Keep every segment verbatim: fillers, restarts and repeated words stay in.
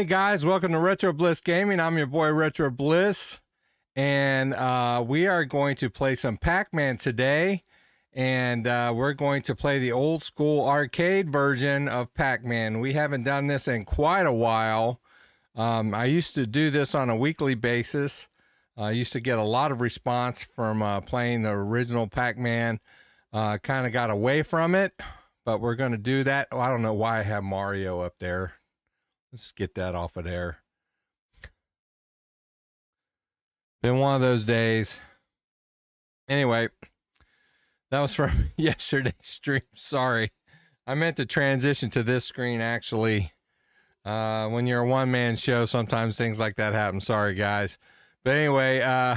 Hey guys, welcome to Retro Bliss Gaming. I'm your boy Retro Bliss, and uh, we are going to play some Pac-Man today, and uh, we're going to play the old school arcade version of Pac-Man. We haven't done this in quite a while. Um, I used to do this on a weekly basis. Uh, I used to get a lot of response from uh, playing the original Pac-Man. Uh, kind of got away from it, but we're going to do that. Oh, I don't know why I have Mario up there. Let's get that off of there. Been one of those days. Anyway, that was from yesterday's stream. Sorry. I meant to transition to this screen, actually. Uh, when you're a one-man show, sometimes things like that happen. Sorry, guys. But anyway, uh,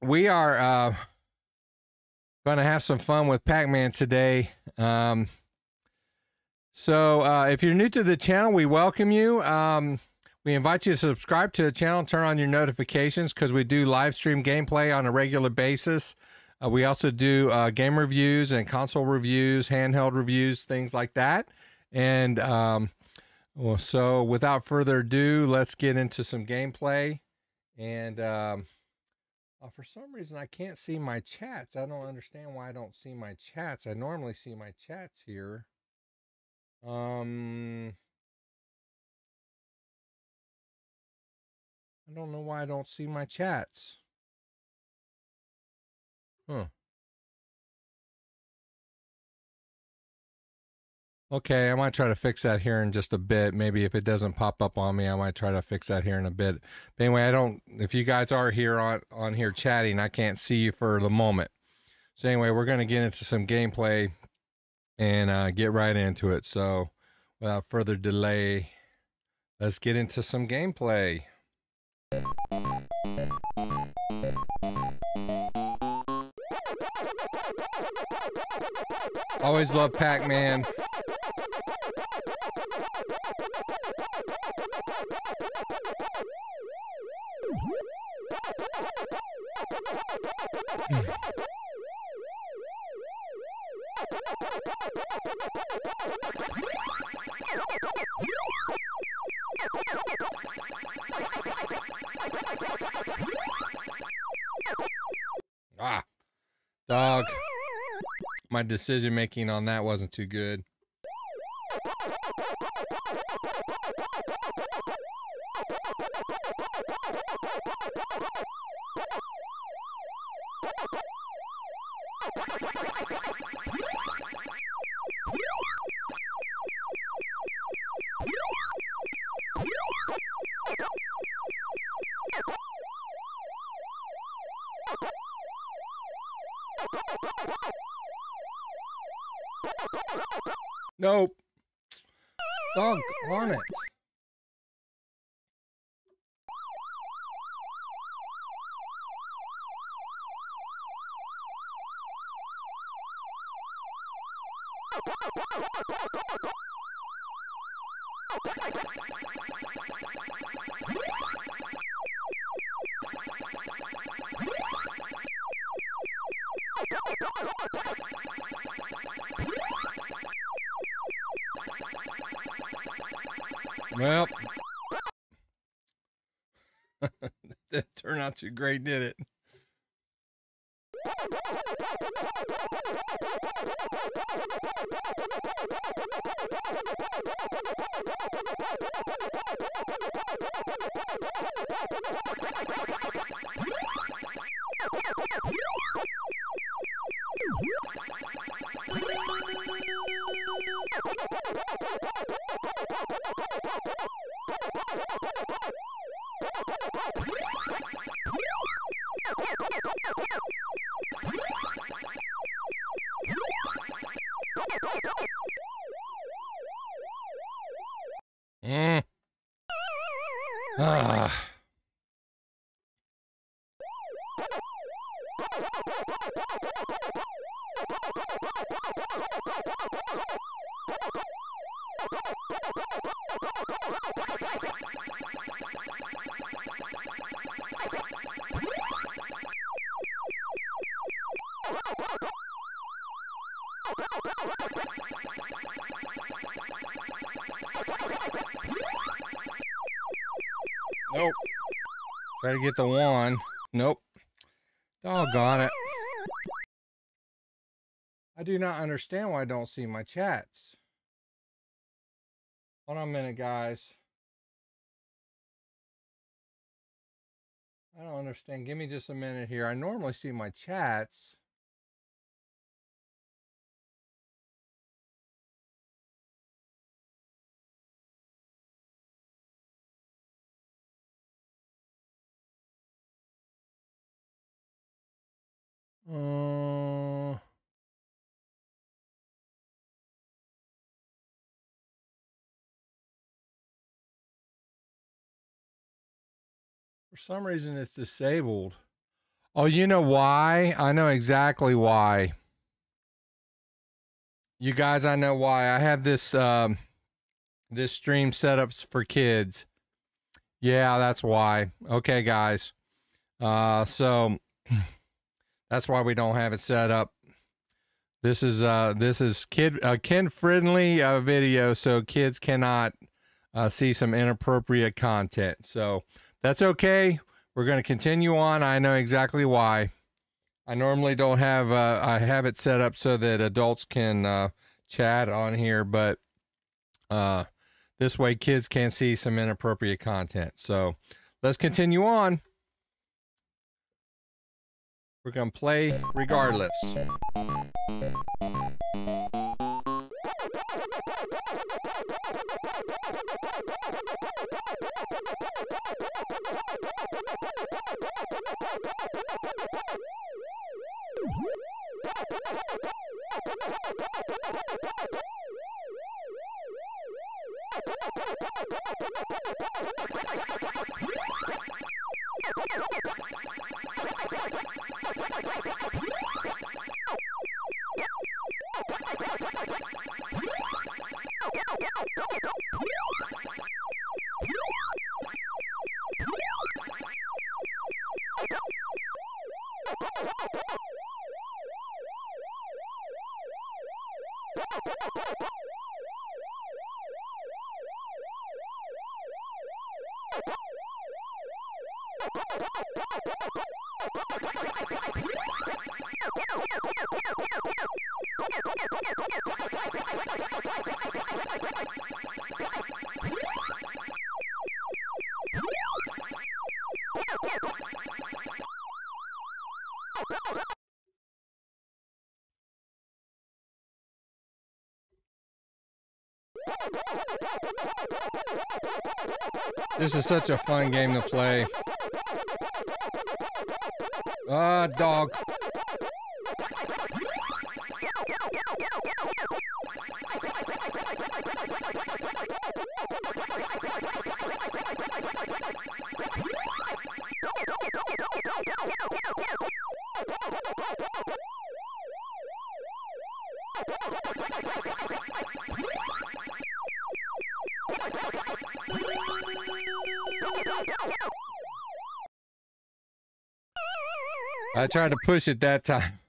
we are uh, going to have some fun with Pac-Man today. Um So uh, if you're new to the channel, we welcome you. Um, we invite you to subscribe to the channel, turn on your notifications, because we do live stream gameplay on a regular basis. Uh, we also do uh, game reviews and console reviews, handheld reviews, things like that. And um, well, so without further ado, let's get into some gameplay. And um, uh, for some reason, I can't see my chats. I don't understand why I don't see my chats. I normally see my chats here. Um, I don't know why I don't see my chats. Huh. Okay, I might try to fix that here in just a bit. Maybe if it doesn't pop up on me, I might try to fix that here in a bit. But anyway, I don't, if you guys are here on, on here chatting, I can't see you for the moment. So anyway, we're going to get into some gameplay and uh, get right into it. So without further delay, let's get into some gameplay. Always love Pac-Man. Ah, dog. My decision making on that wasn't too good. Nope. Dog on it. Well, that didn't turn out too great, did it? Mm. Ah. Nope. Try to get the wand. Nope. Doggone it. I do not understand why I don't see my chats. Hold on a minute, guys. I don't understand. Give me just a minute here. I normally see my chats. Uh, for some reason it's disabled. Oh, you know why? I know exactly why. You guys, I know why. I have this um this stream setups for kids. Yeah, that's why. Okay, guys. Uh so that's why we don't have it set up. This is uh this is kid a uh, kid friendly uh, video, so kids cannot uh, see some inappropriate content. So that's okay. We're going to continue on. I know exactly why. I normally don't have uh, I have it set up so that adults can uh, chat on here, but uh, this way kids can see some inappropriate content. So let's continue on. We're gonna play regardless. This is such a fun game to play. Ah, uh, dog. I tried to push it that time.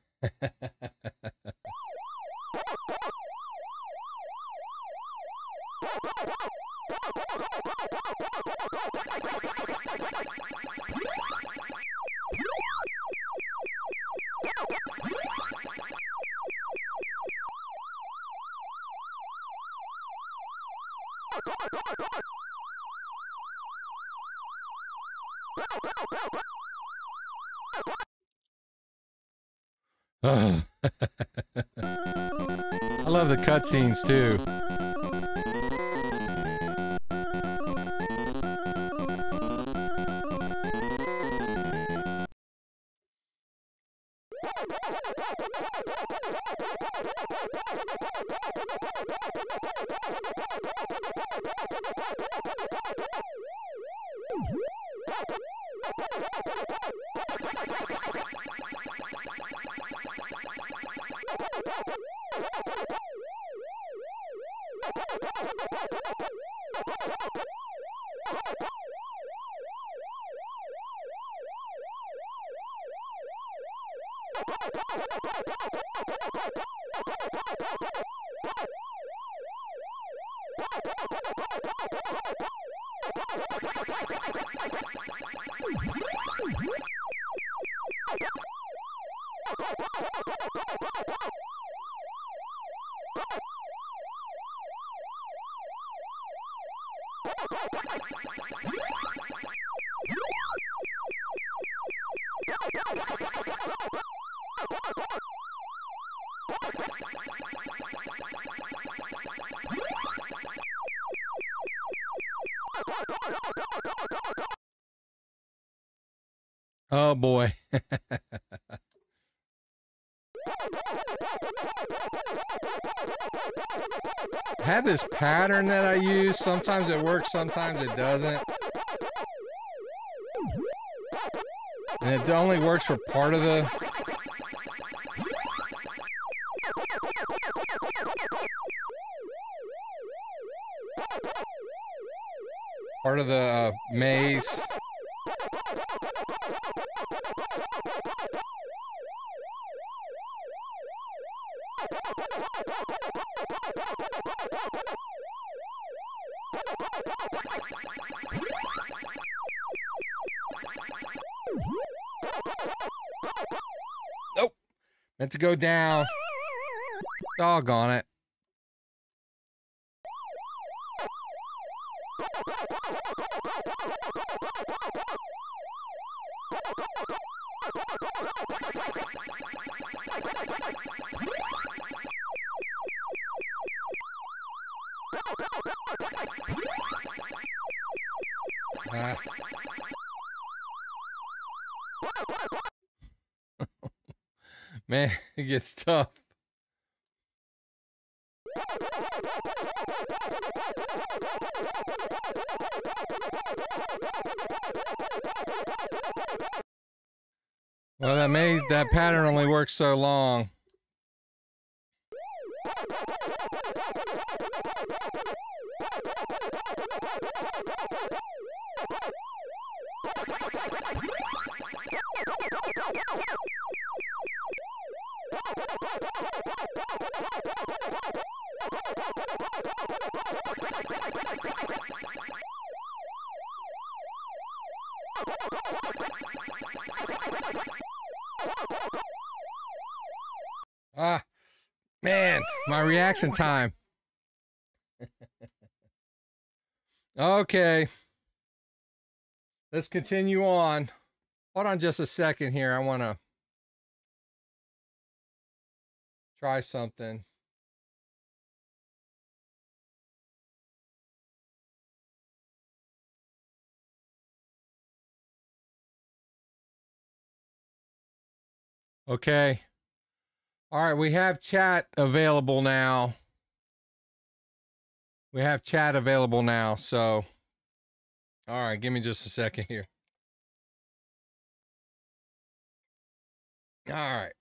Cutscenes too. Oh boy. I had this pattern that I use. Sometimes it works, sometimes it doesn't. And it only works for part of the... part of the uh, maze. Nope. Meant to go down. Doggone it. Uh. Man, it gets tough. Well, that maze, that pattern only works so long. Ah, man, my reaction time. Okay. Let's continue on. Hold on just a second here. I want to try something. Okay. All right, we have chat available now. We have chat available now, so... All right, give me just a second here. All right.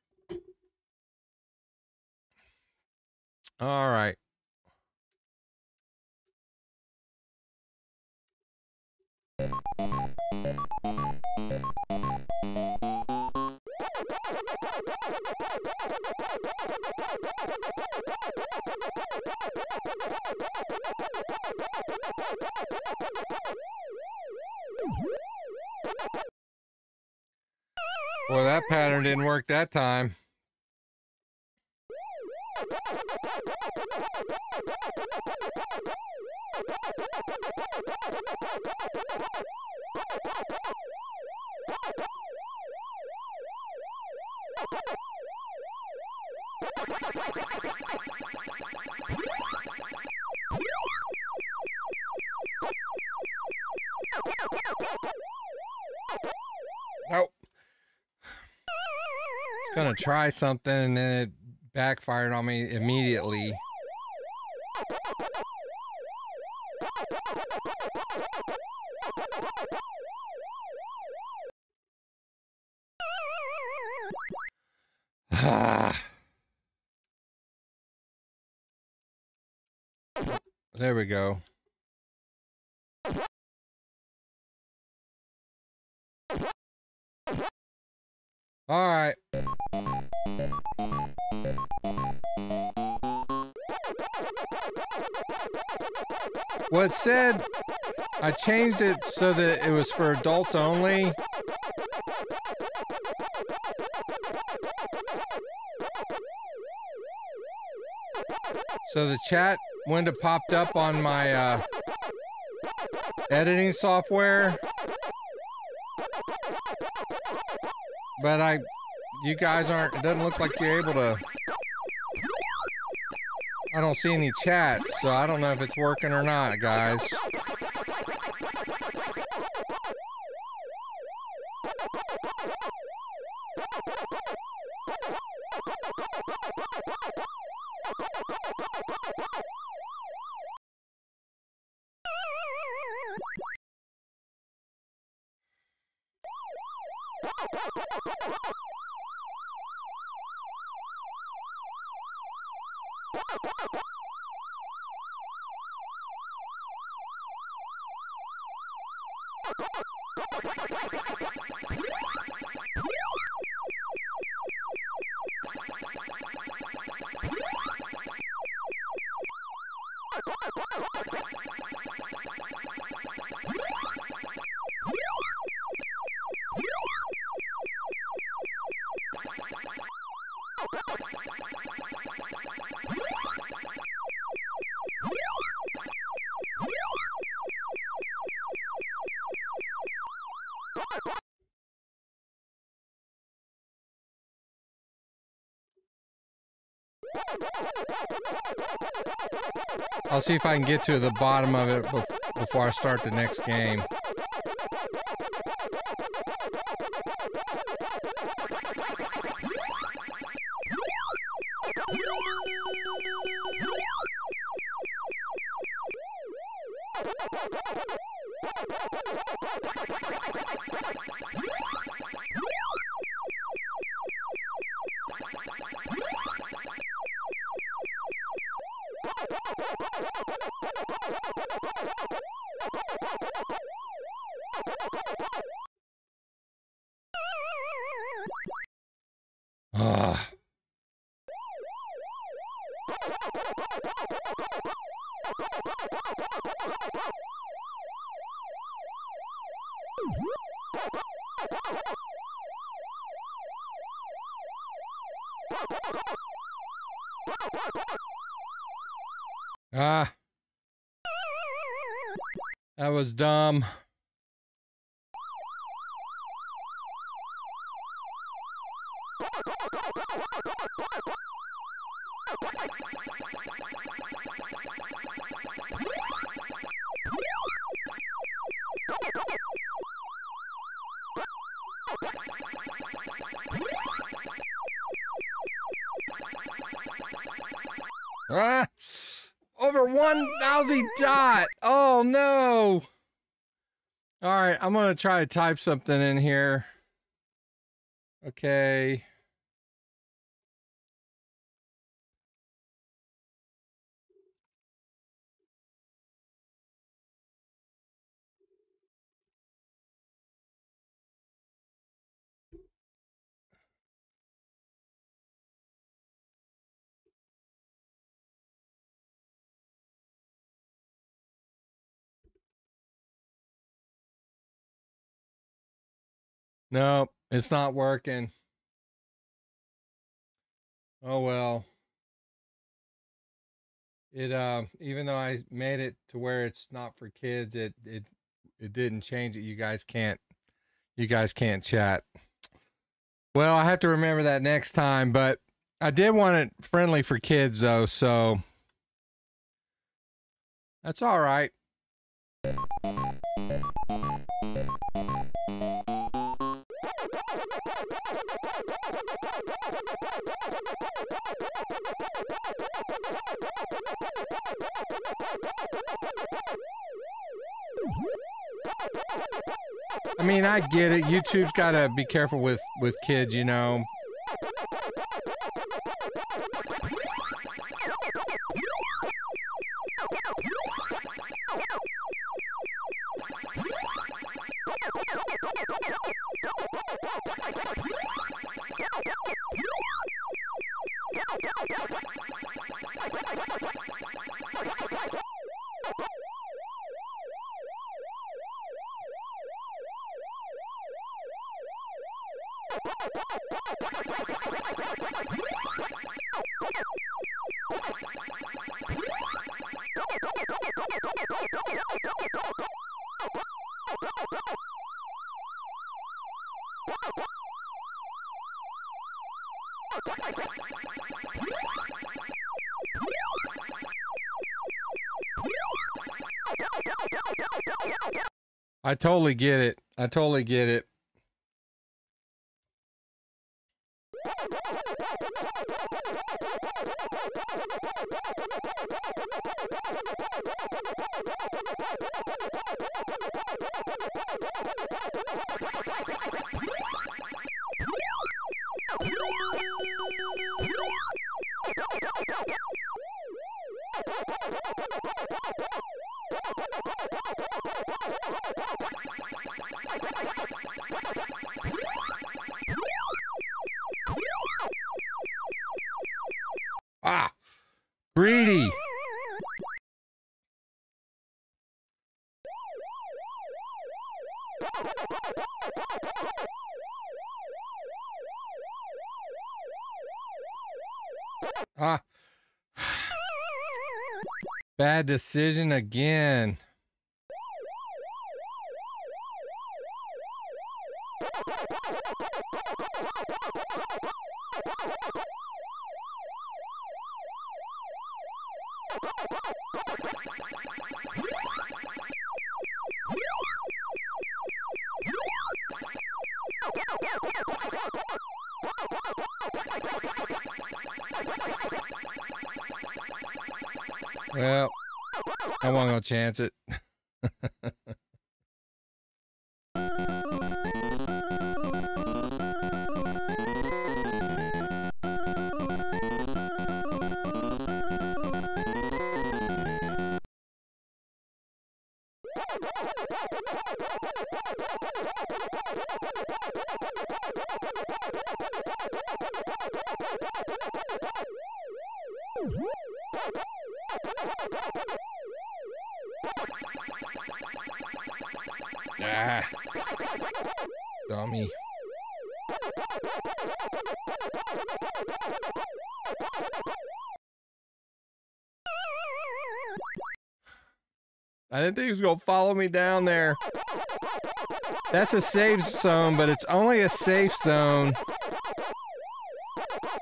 All right. Well, that pattern didn't work that time. Nope. Gonna try something and then it backfired on me immediately. There we go. All right. Well, it said I changed it so that it was for adults only. So the chat window popped up on my uh, editing software. But I, you guys aren't, it doesn't look like you're able to, I don't see any chat, so I don't know if it's working or not, guys. I'll see if I can get to the bottom of it before I start the next game. Ah, that was dumb. Ah. Over one lousy dot. Oh no. All right, I'm gonna try to type something in here. Okay. No, it's not working. Oh well. It uh, even though I made it to where it's not for kids, it it it didn't change it. You guys can't, you guys can't chat. Well, I have to remember that next time. But I did want it friendly for kids though, so that's all right. I mean, I get it. YouTube's got to be careful with, with kids, you know. I totally get it. I totally get it. Ah. Bad decision again. Well, I won't go chance it. Ah, dummy. I didn't think he was gonna follow me down there. That's a safe zone, but it's only a safe zone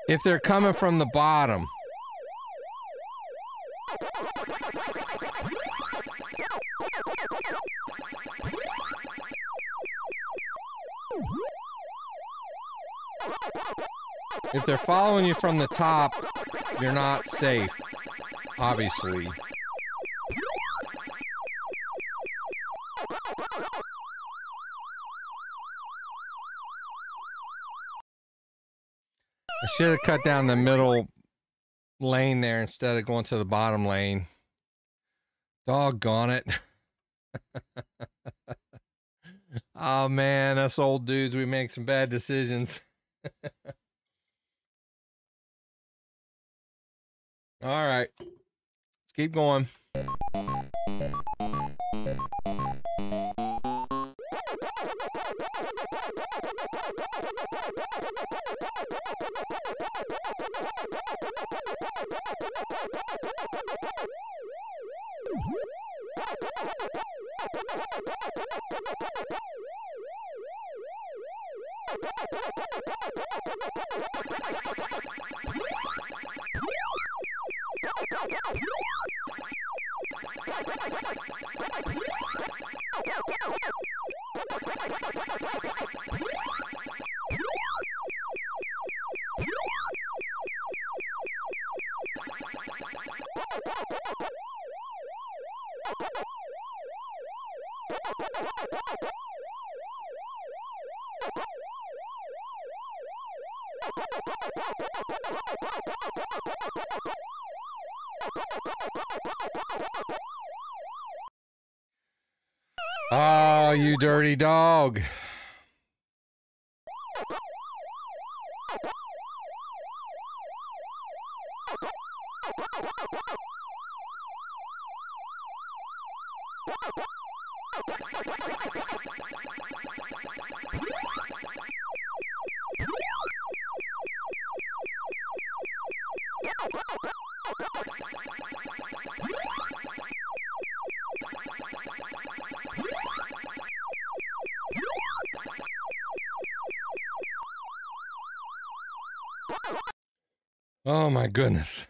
if they're coming from the bottom. If they're following you from the top, you're not safe, obviously. I should have cut down the middle lane there instead of going to the bottom lane. Doggone it. Oh man, us old dudes, we make some bad decisions. All right, let's keep going. Oh, you dirty dog. Oh my goodness.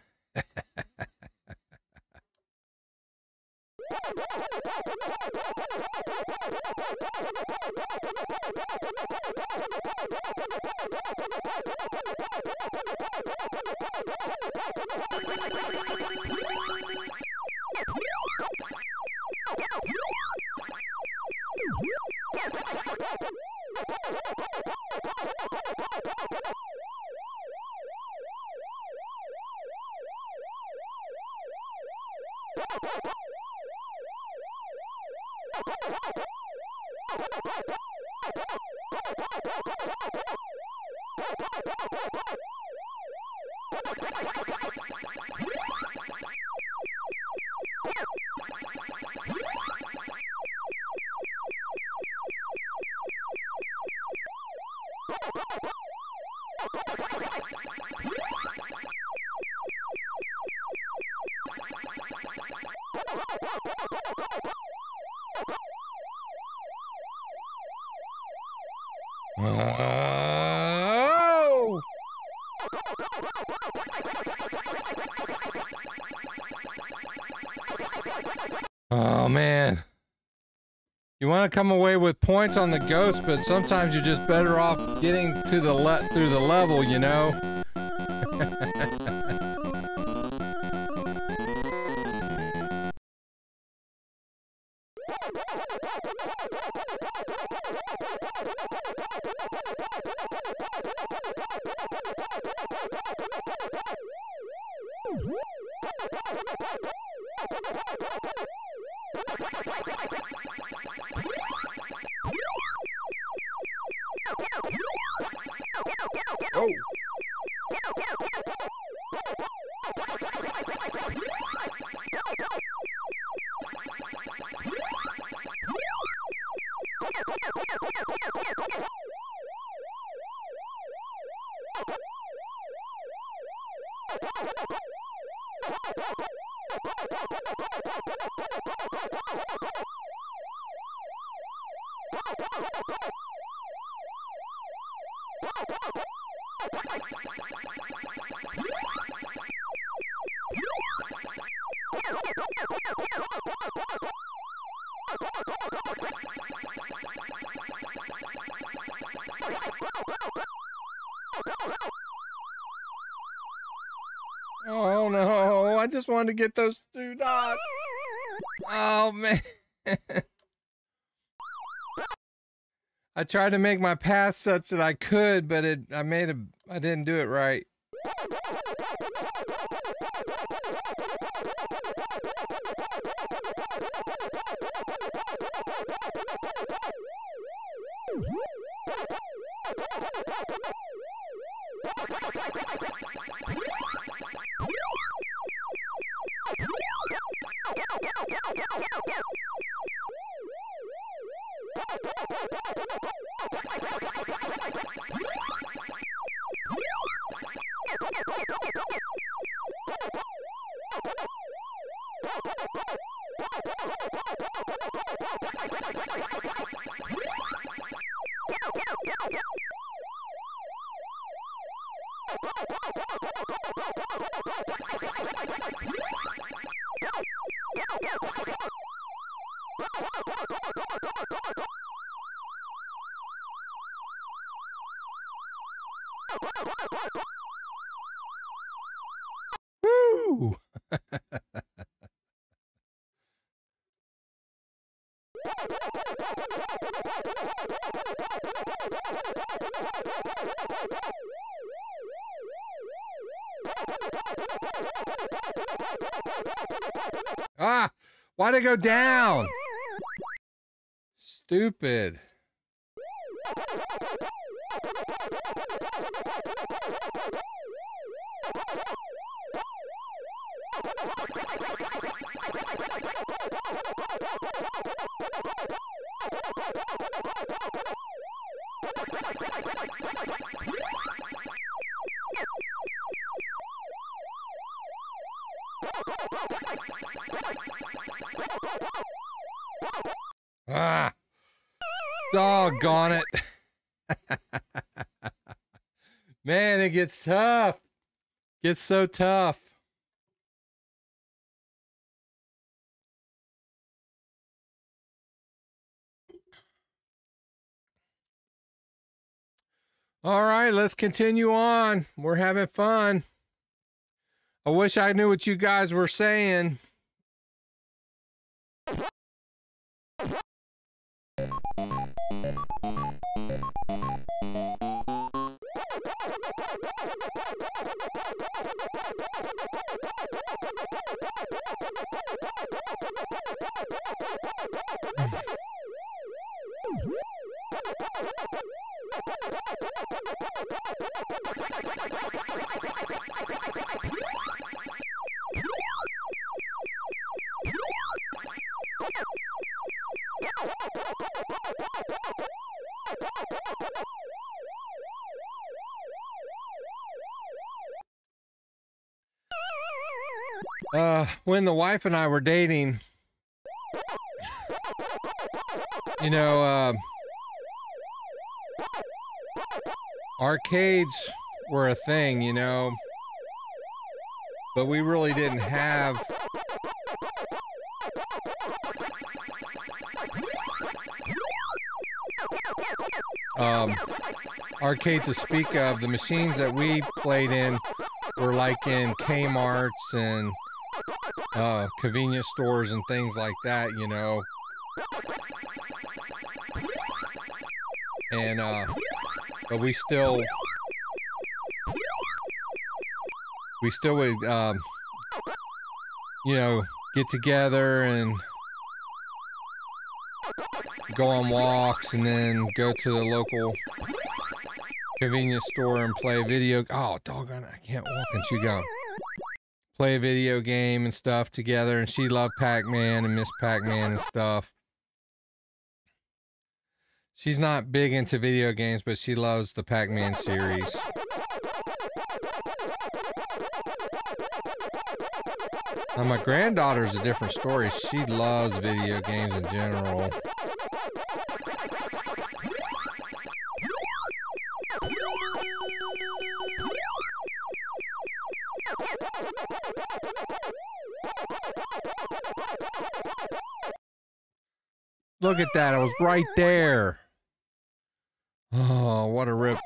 Oh! Oh, man. You want to come away with points on the ghost, but sometimes you're just better off getting to the le- through the level, you know? Oh no, I just wanted to get those two dots. Oh man. I tried to make my path such that I could, but it I made a I didn't do it right. Ah, why'd I go down? Stupid. Ah, doggone it. Man, it gets tough. Gets so tough. All right, let's continue on. We're having fun. I wish I knew what you guys were saying. Uh, when the wife and I were dating, you know, uh, Arcades were a thing, you know, but we really didn't have... Um, arcades to speak of. The machines that we played in were like in Kmart's and uh, convenience stores and things like that, you know. And uh, but we still we still would um, you know, get together and go on walks, and then go to the local convenience store and play a video. Oh, doggone it, I can't walk. And she go play a video game and stuff together. And she loved Pac-Man and Miz Pac-Man and stuff. She's not big into video games, but she loves the Pac-Man series. Now, my granddaughter's a different story. She loves video games in general. Look at that, I was right there. Oh, what a rip.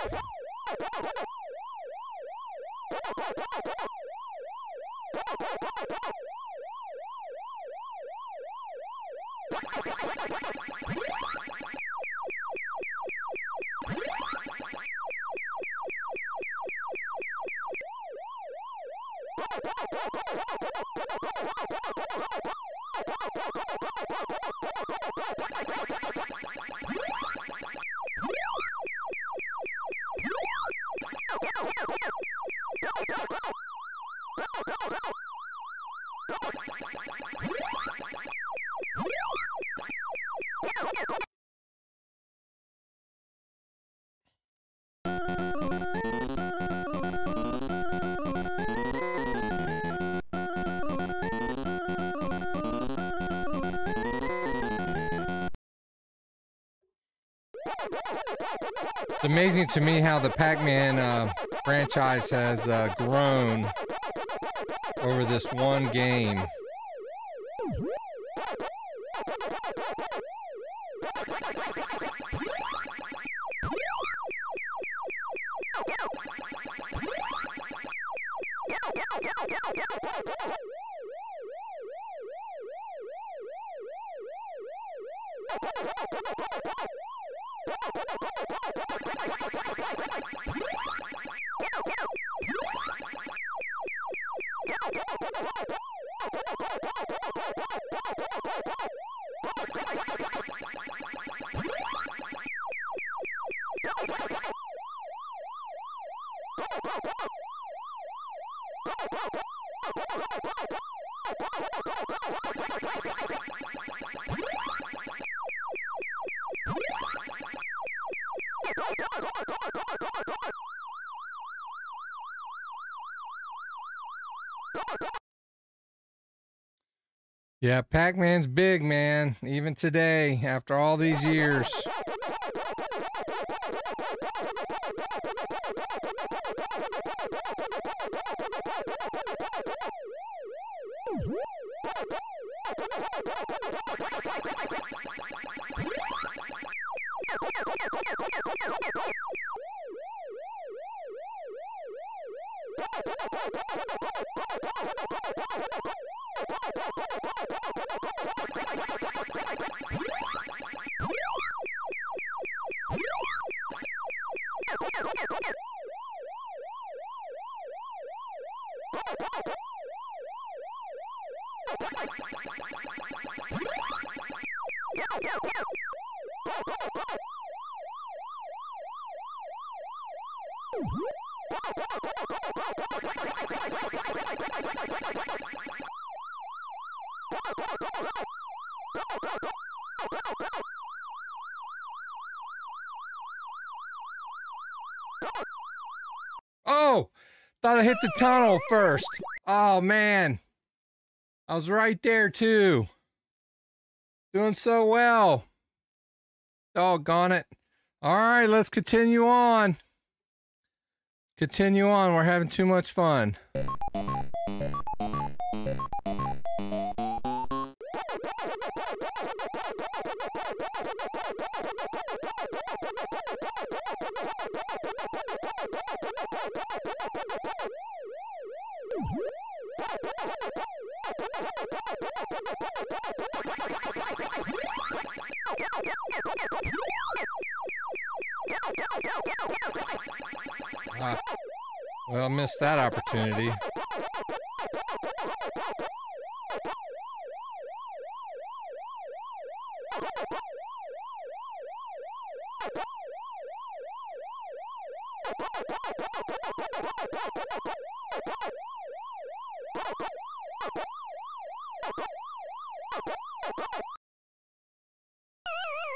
It's amazing to me how the Pac-Man uh, franchise has uh, grown over this one game. Yeah, Pac-Man's big, man, even today, after all these years. Oh, thought I hit the tunnel first. Oh man, I was right there too. Doing so well. Doggone it. All right, let's continue on. Continue on, we're having too much fun. Ah, well, missed that opportunity.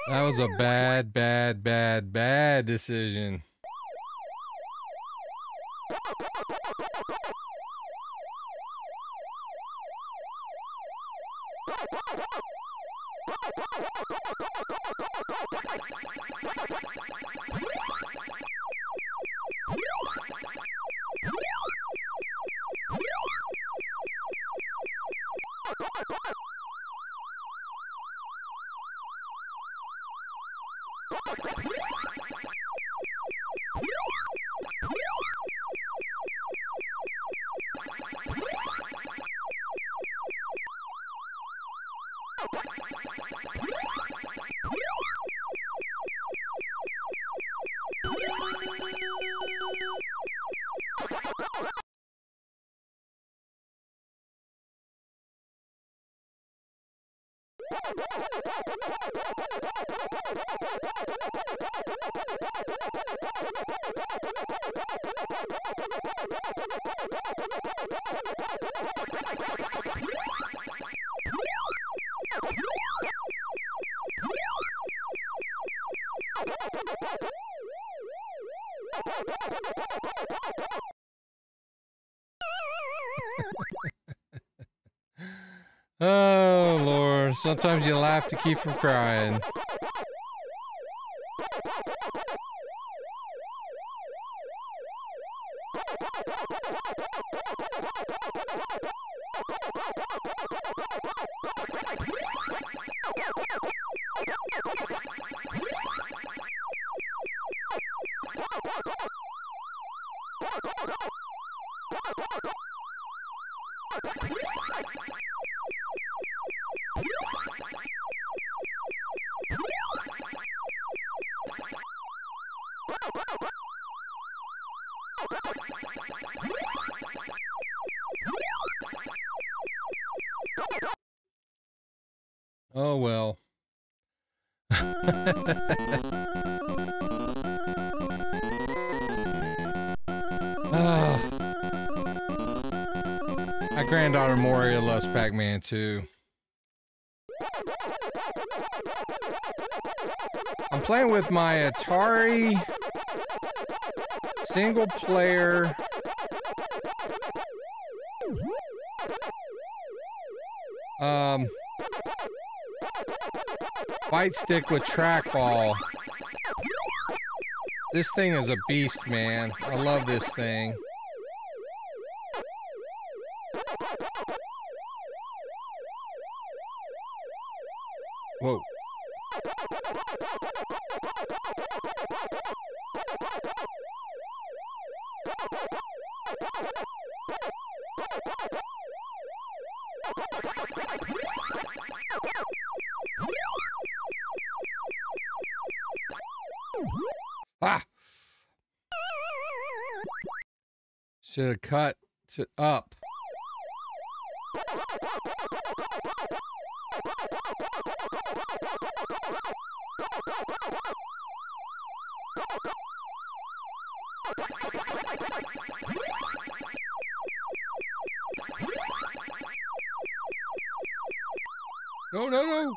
That was a bad, bad, bad, bad decision. Oh, Lord. Sometimes you laugh to keep from crying. Oh, well. uh, my granddaughter Moria loves Pac-Man too. I'm playing with my Atari single player um fight stick with trackball. This thing is a beast, man. I love this thing. Whoa. Ah! Should have cut to up. No, no, no!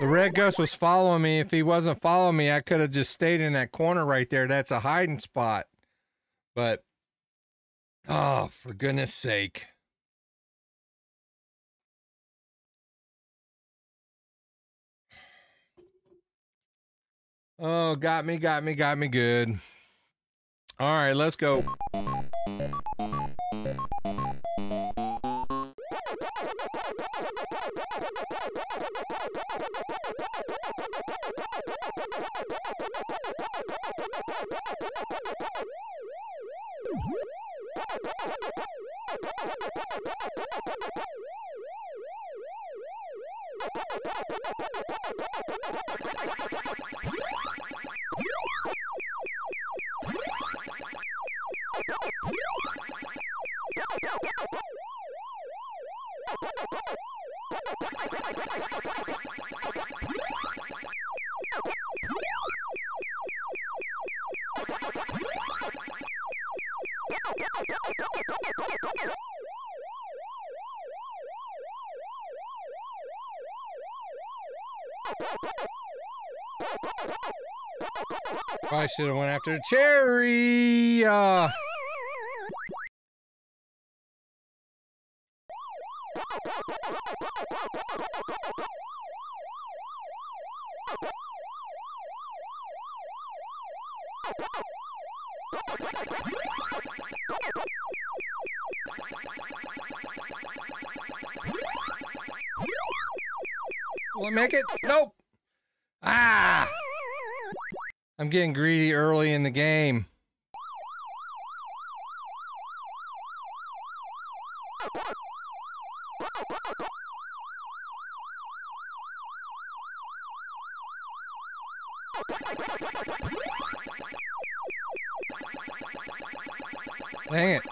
The red ghost was following me. If he wasn't following me, I could have just stayed in that corner right there. That's a hiding spot. But, oh, for goodness sake. Oh, got me, got me, got me good. All right, let's go. I should have went after the cherry. Uh... Will I make it? Nope. Ah. I'm getting greedy early in the game. Dang it.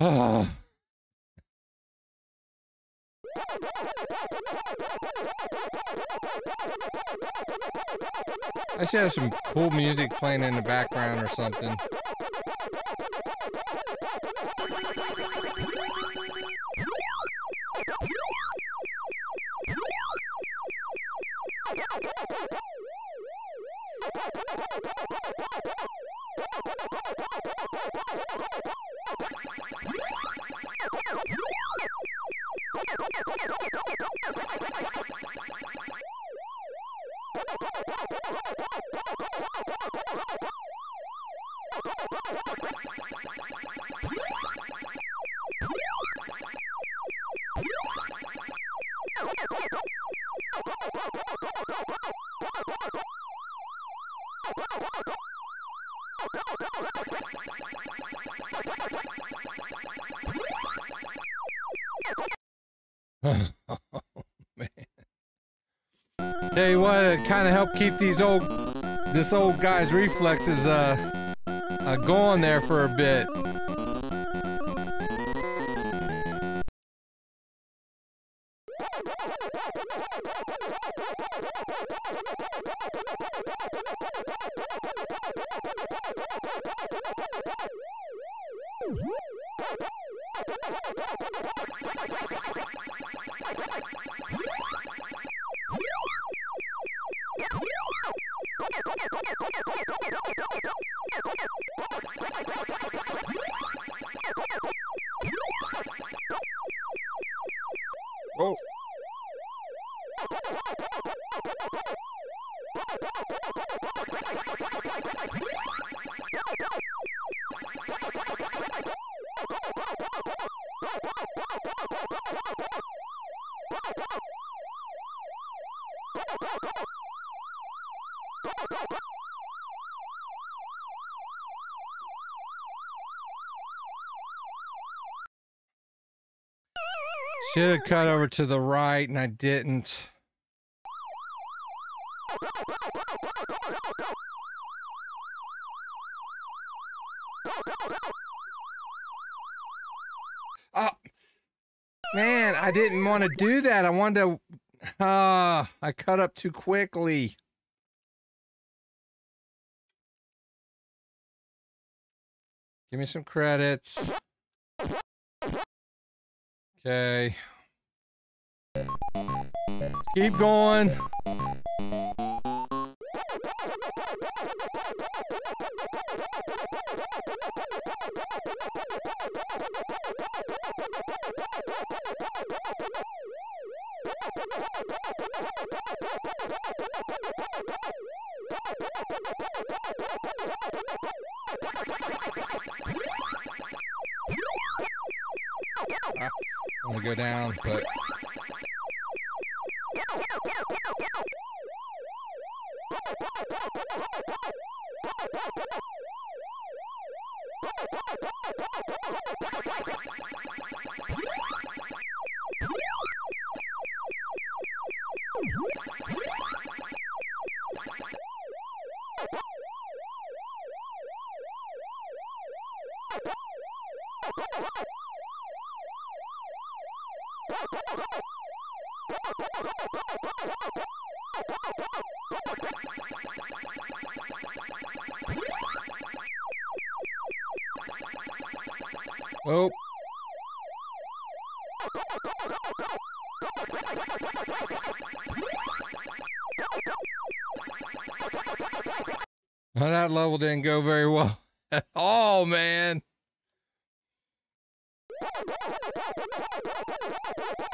Ah. I should have some cool music playing in the background or something. Tell you what, it kind of helped keep these old, this old guy's reflexes uh, uh, going there for a bit. Whoa. Should have cut over to the right, and I didn't. Oh, man, I didn't want to do that. I wanted to... Uh, I cut up too quickly. Give me some credits. Okay. Keep going. I want to go down, but oh. Well, that level didn't go very well at all, man.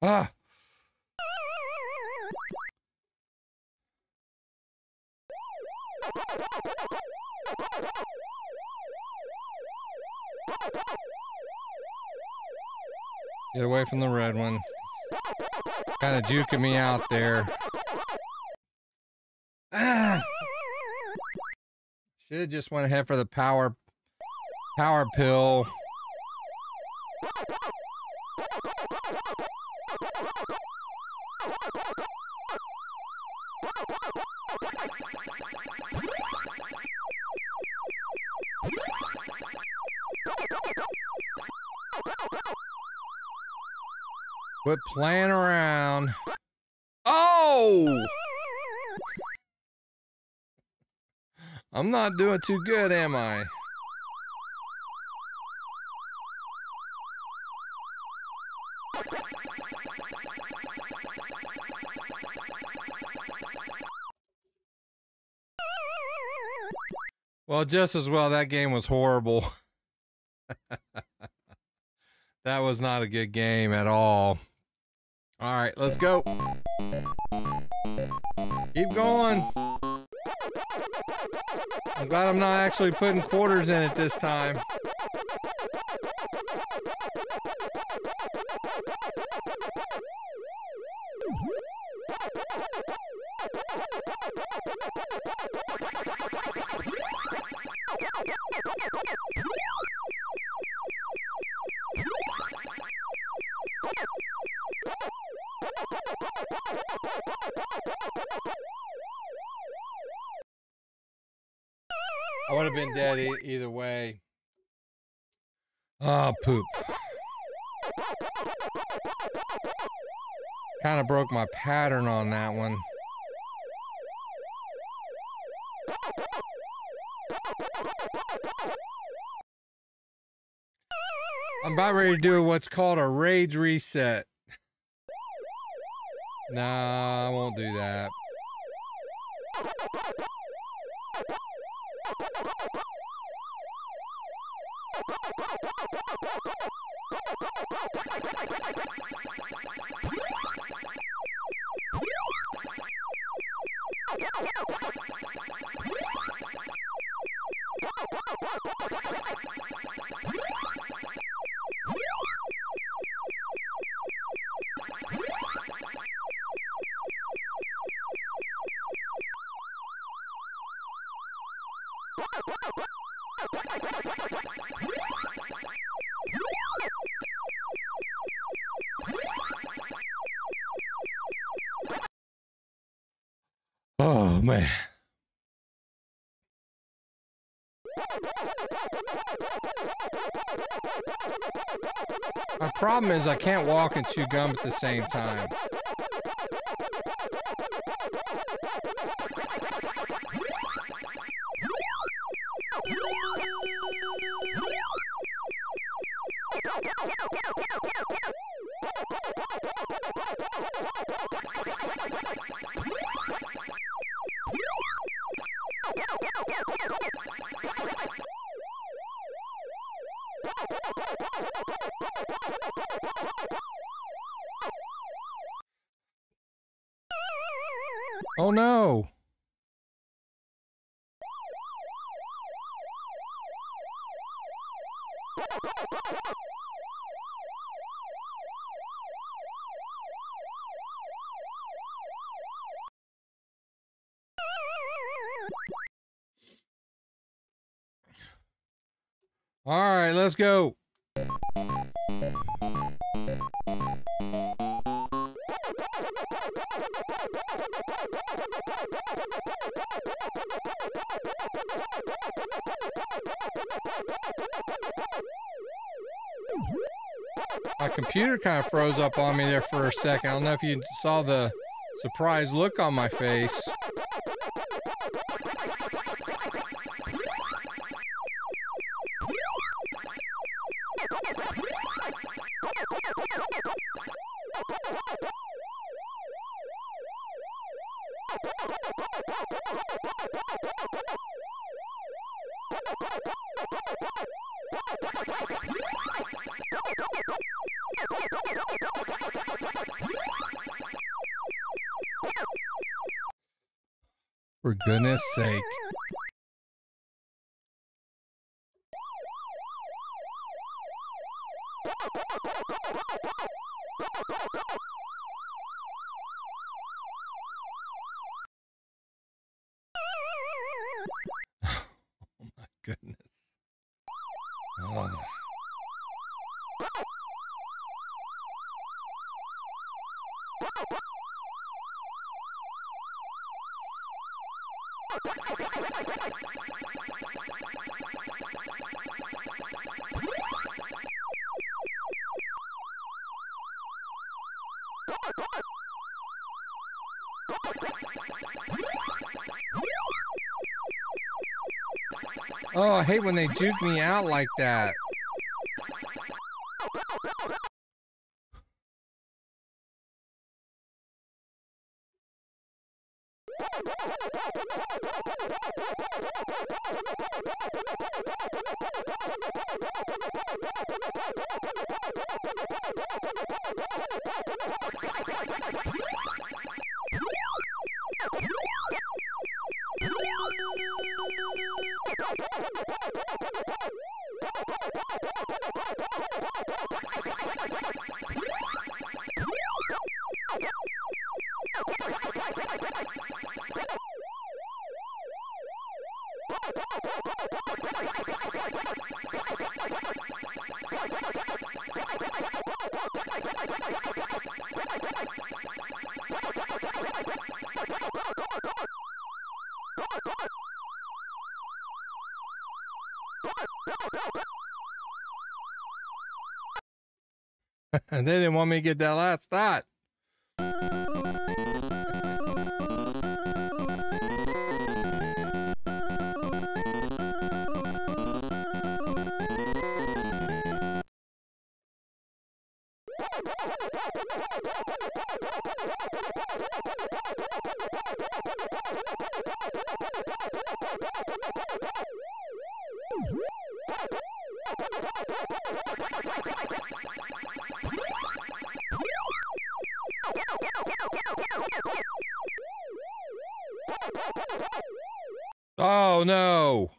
Ah. Get away from the red one. Kind of juking me out there. Ah. Should have just went ahead for the power power pill. Quit playing around. Oh! I'm not doing too good, am I? Well, just as well, that game was horrible. That was not a good game at all. All right, let's go. Keep going. I'm glad I'm not actually putting quarters in it this time. I would have been dead e either way. Ah, oh, poop. Kind of broke my pattern on that one. I'm about ready to do what's called a rage reset. Nah, I won't do that. Oh, man. My problem is I can't walk and chew gum at the same time. Oh no! All right, let's go. My computer kind of froze up on me there for a second. I don't know if you saw the surprised look on my face. For goodness sake. Oh my goodness. Oh. Oh, I hate when they juke me out like that. And they didn't want me to get that last thought. Oh no!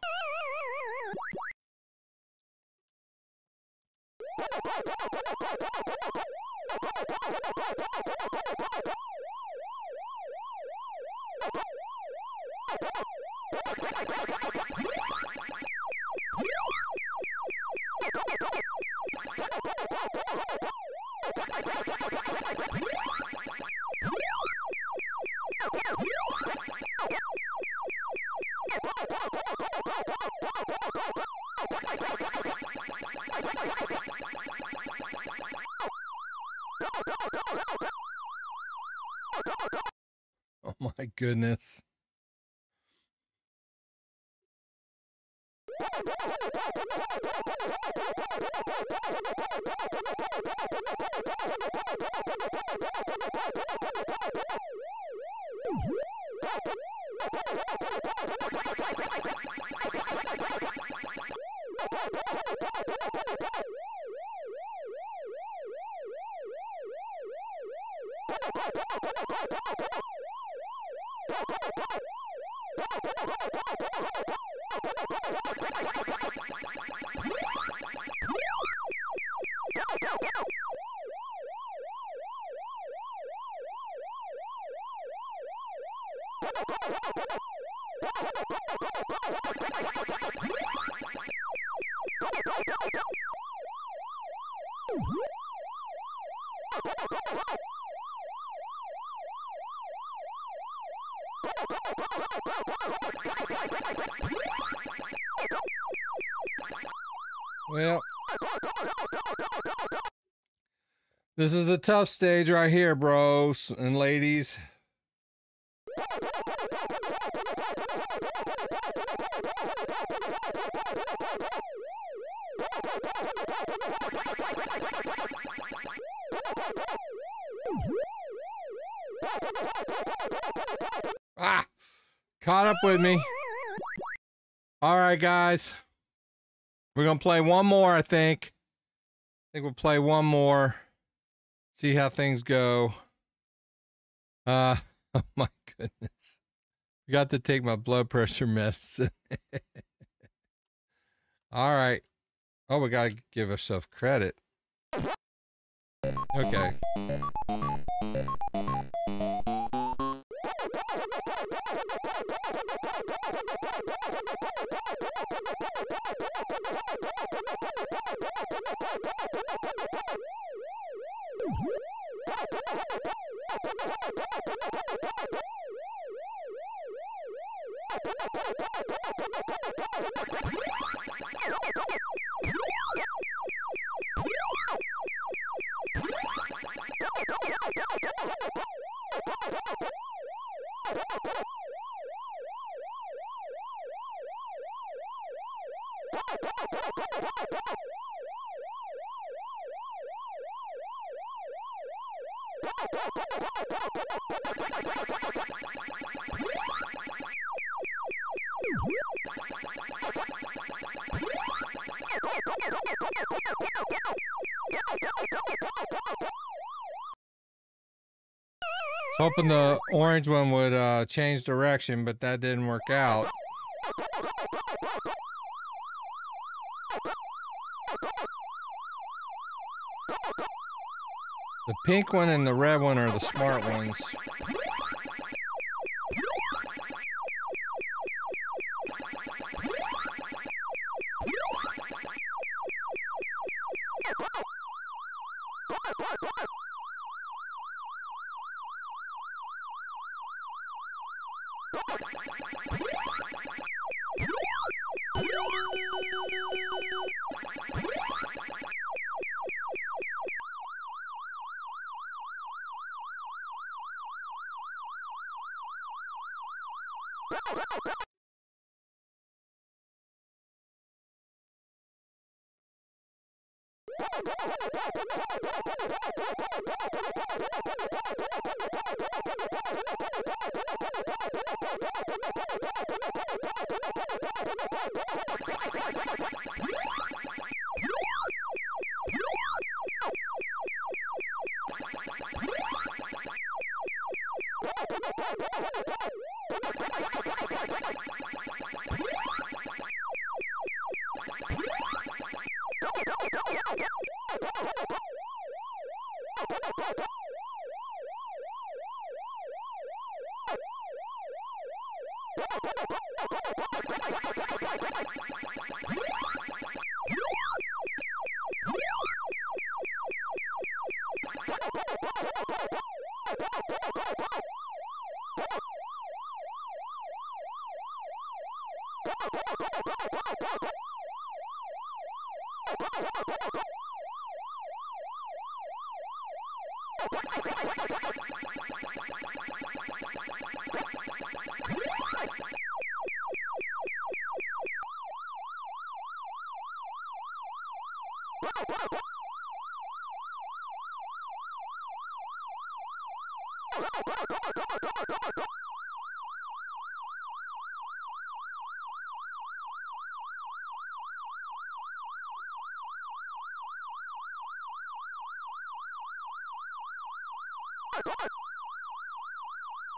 goodness. Well, this is the tough stage right here, bros and ladies. Ah, caught up with me. All right, guys. We're going to play one more, I think. I think we'll play one more. See how things go. Uh, oh, my goodness. Forgot to take my blood pressure medicine. All right. Oh, we got to give ourselves credit. Okay. Hoping the orange one would uh, change direction, but that didn't work out. The pink one and the red one are the smart ones. What?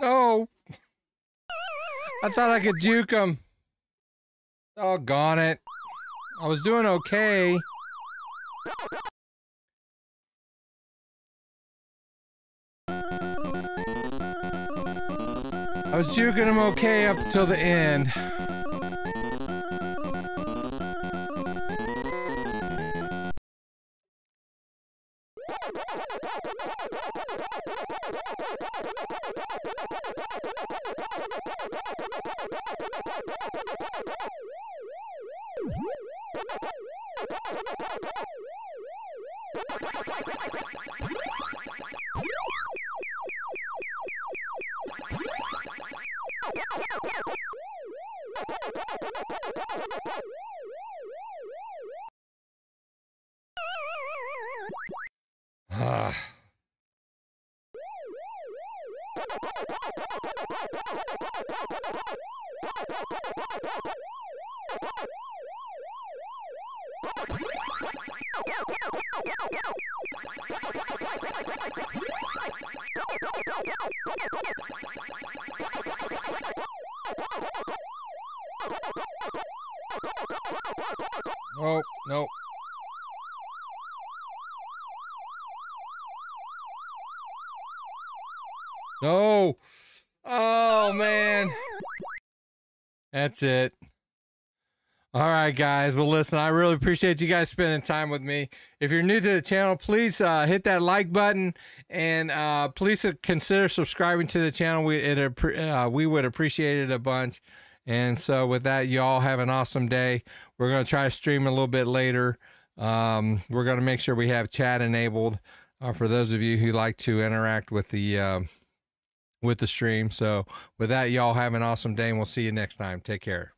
No. I thought I could juke him. Doggone it. I was doing okay. I was juking him okay up till the end. Oh, no. No. Oh, man. That's it. All right, guys. Well, listen, I really appreciate you guys spending time with me. If you're new to the channel, please uh, hit that like button, and uh, please consider subscribing to the channel. We, it, uh, we would appreciate it a bunch. And so with that, y'all have an awesome day. We're going to try to stream a little bit later. Um, we're going to make sure we have chat enabled uh, for those of you who like to interact with the, uh, with the stream. So with that, y'all have an awesome day, and we'll see you next time. Take care.